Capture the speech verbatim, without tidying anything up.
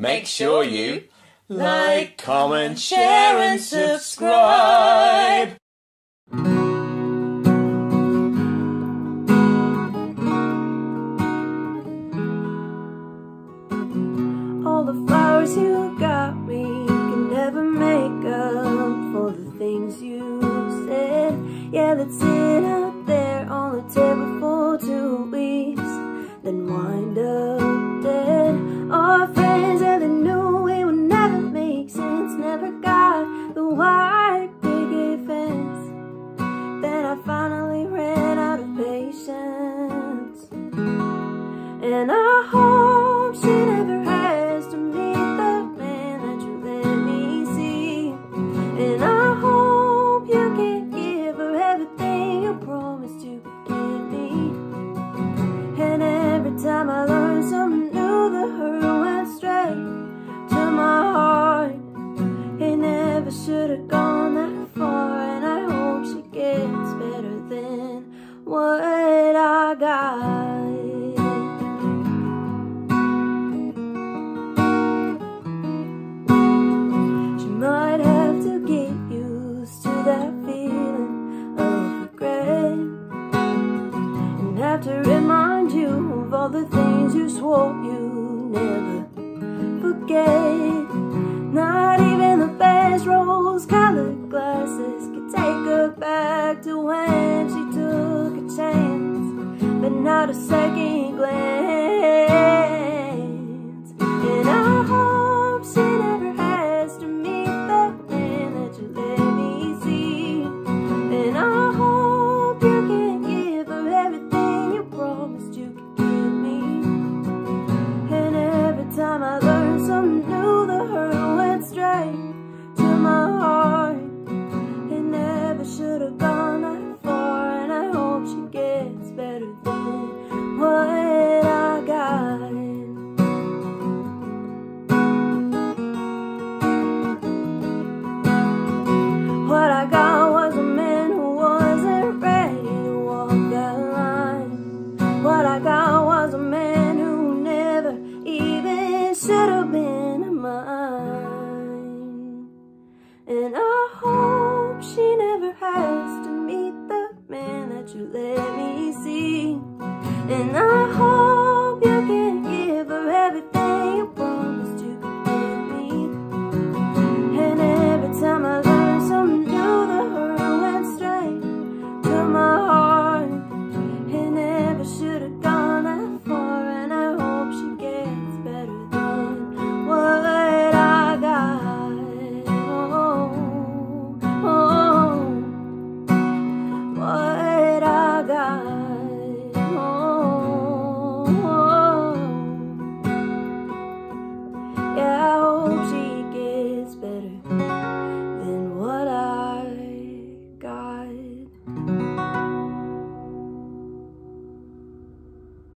Make sure you like, comment, share and subscribe. All the flowers you got me can never make up for the things you said. Yeah, that's it out there on the table for two weeks, then wind up dead. Our friends that they knew it would never make sense never got the wide picket fence. Then I finally ran out of patience, and I hope she never had. Time I learned something new, the hurt went straight to my heart. It never should have gone that far, and I hope she gets better than what I got. She might have to get used to that feeling of regret, and have to remind you of all the things you swore you'd never forget. Not even the best rose-colored glasses could take her back to when she took a chance, but not a second glance. And I hope she never has to meet the man that you let me see. And I hope you can give her everything you promised you could. Time I learned something new, the hurt went straight to my heart. It never should have gone that far, and I hope she gets better than what I got. What I got was a man who wasn't ready to walk that line. What I got was a man who never even should have been mine. And I hope she never has to meet the man that you let me see. And I hope